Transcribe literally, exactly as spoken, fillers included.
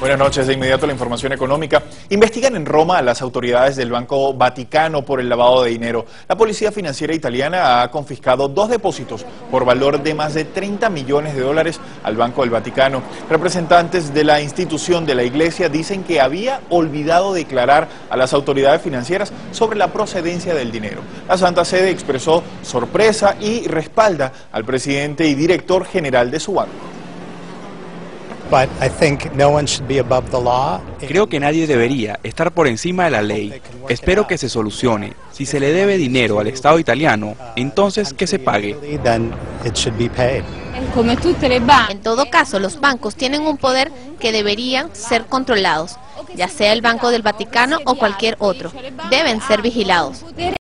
Buenas noches, de inmediato la información económica. Investigan en Roma a las autoridades del Banco Vaticano por el lavado de dinero. La policía financiera italiana ha confiscado dos depósitos por valor de más de treinta millones de dólares al Banco del Vaticano. Representantes de la institución de la Iglesia dicen que había olvidado declarar a las autoridades financieras sobre la procedencia del dinero. La Santa Sede expresó sorpresa y respalda al presidente y director general de su banco. Creo que nadie debería estar por encima de la ley. Espero que se solucione. Si se le debe dinero al Estado italiano, entonces que se pague. En todo caso, los bancos tienen un poder que deberían ser controlados, ya sea el Banco del Vaticano o cualquier otro. Deben ser vigilados.